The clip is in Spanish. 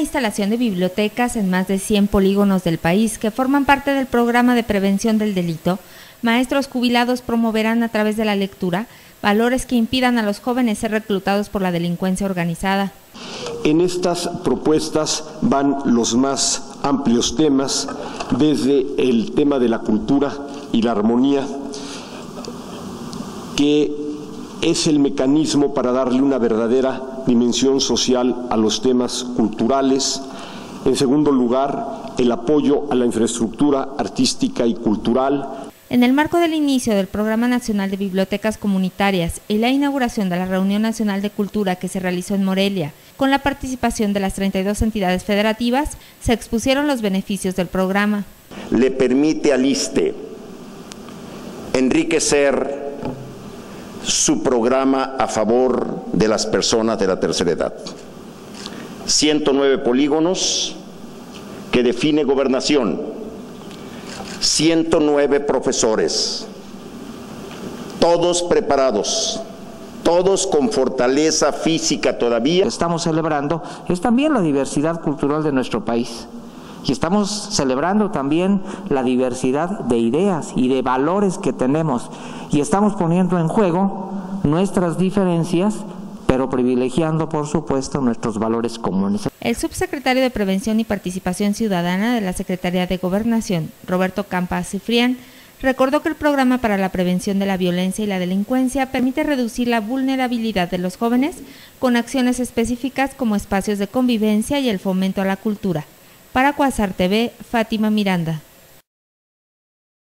la instalación de bibliotecas en más de 100 polígonos del país que forman parte del programa de prevención del delito, maestros jubilados promoverán a través de la lectura valores que impidan a los jóvenes ser reclutados por la delincuencia organizada. En estas propuestas van los más amplios temas, desde el tema de la cultura y la armonía, que es el mecanismo para darle una verdadera dimensión social a los temas culturales. En segundo lugar, el apoyo a la infraestructura artística y cultural. En el marco del inicio del Programa Nacional de Bibliotecas Comunitarias y la inauguración de la Reunión Nacional de Cultura que se realizó en Morelia, con la participación de las 32 entidades federativas, se expusieron los beneficios del programa. Le permite al ISSSTE enriquecer su programa a favor de las personas de la tercera edad. 109 polígonos que define Gobernación. 109 profesores, todos preparados, todos con fortaleza física todavía. Estamos celebrando, es también la diversidad cultural de nuestro país, y estamos celebrando también la diversidad de ideas y de valores que tenemos, y estamos poniendo en juego nuestras diferencias, pero privilegiando, por supuesto, nuestros valores comunes. El subsecretario de Prevención y Participación Ciudadana de la Secretaría de Gobernación, Roberto Campa Cifrián, recordó que el Programa para la Prevención de la Violencia y la Delincuencia permite reducir la vulnerabilidad de los jóvenes con acciones específicas como espacios de convivencia y el fomento a la cultura. Para Cuasar TV, Fátima Miranda.